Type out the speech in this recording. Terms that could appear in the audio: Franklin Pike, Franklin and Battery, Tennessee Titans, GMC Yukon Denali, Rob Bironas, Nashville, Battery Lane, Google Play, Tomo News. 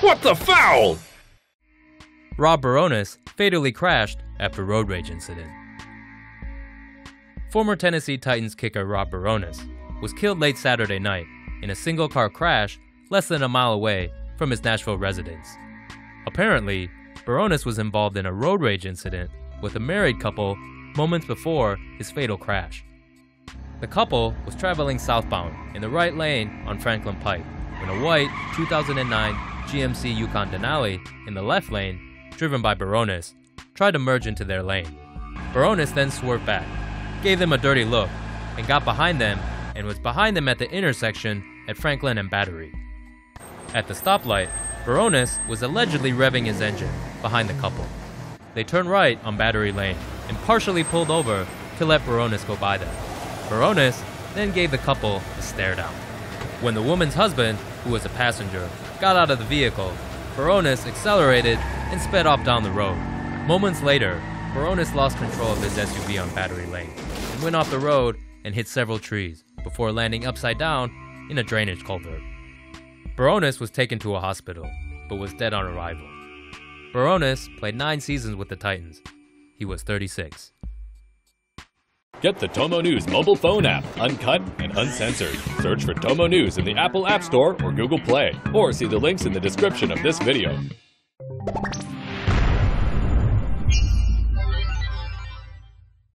What the foul? Rob Bironas fatally crashed after road rage incident. Former Tennessee Titans kicker Rob Bironas was killed late Saturday night in a single-car crash less than a mile away from his Nashville residence. Apparently, Bironas was involved in a road rage incident with a married couple moments before his fatal crash. The couple was traveling southbound in the right lane on Franklin Pike when a white 2009 GMC Yukon Denali in the left lane, driven by Bironas, tried to merge into their lane. Bironas then swerved back, gave them a dirty look, and got behind them and was behind them at the intersection at Franklin and Battery. At the stoplight, Bironas was allegedly revving his engine behind the couple. They turned right on Battery Lane and partially pulled over to let Bironas go by them. Bironas then gave the couple a stare down. When the woman's husband, who was a passenger, got out of the vehicle, Bironas accelerated and sped off down the road. Moments later, Bironas lost control of his SUV on Battery Lane and went off the road and hit several trees before landing upside down in a drainage culvert. Bironas was taken to a hospital, but was dead on arrival. Bironas played 9 seasons with the Titans. He was 36. Get the Tomo News mobile phone app, uncut and uncensored. Search for Tomo News in the Apple App Store or Google Play, or see the links in the description of this video.